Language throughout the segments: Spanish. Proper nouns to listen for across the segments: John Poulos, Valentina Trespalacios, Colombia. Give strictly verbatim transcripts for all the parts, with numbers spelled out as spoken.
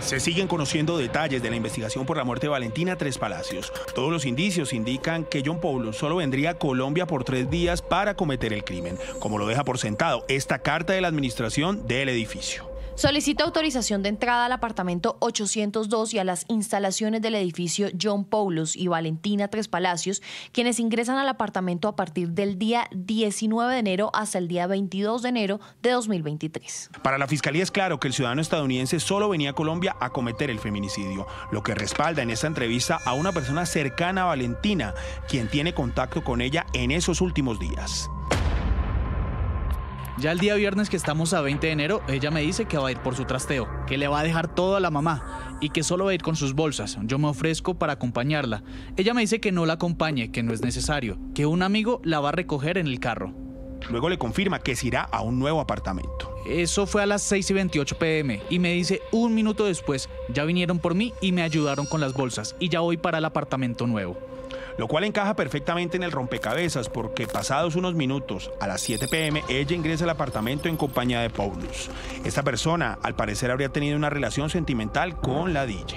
Se siguen conociendo detalles de la investigación por la muerte de Valentina Trespalacios. Todos los indicios indican que John Poulos solo vendría a Colombia por tres días para cometer el crimen, como lo deja por sentado esta carta de la administración del edificio. Solicita autorización de entrada al apartamento ochocientos dos y a las instalaciones del edificio John Poulos y Valentina Trespalacios, quienes ingresan al apartamento a partir del día diecinueve de enero hasta el día veintidós de enero de dos mil veintitrés. Para la Fiscalía es claro que el ciudadano estadounidense solo venía a Colombia a cometer el feminicidio, lo que respalda en esta entrevista a una persona cercana a Valentina, quien tiene contacto con ella en esos últimos días. Ya el día viernes, que estamos a veinte de enero, ella me dice que va a ir por su trasteo, que le va a dejar todo a la mamá y que solo va a ir con sus bolsas. Yo me ofrezco para acompañarla. Ella me dice que no la acompañe, que no es necesario, que un amigo la va a recoger en el carro. Luego le confirma que se irá a un nuevo apartamento. Eso fue a las seis y veintiocho pe eme y me dice un minuto después, ya vinieron por mí y me ayudaron con las bolsas y ya voy para el apartamento nuevo. Lo cual encaja perfectamente en el rompecabezas, porque pasados unos minutos, a las siete pe eme, ella ingresa al apartamento en compañía de Poulos. Esta persona, al parecer, habría tenido una relación sentimental con la D J.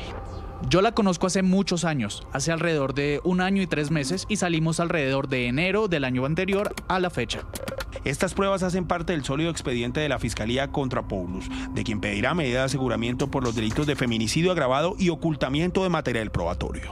Yo la conozco hace muchos años, hace alrededor de un año y tres meses, y salimos alrededor de enero del año anterior a la fecha. Estas pruebas hacen parte del sólido expediente de la Fiscalía contra Poulos, de quien pedirá medida de aseguramiento por los delitos de feminicidio agravado y ocultamiento de material probatorio.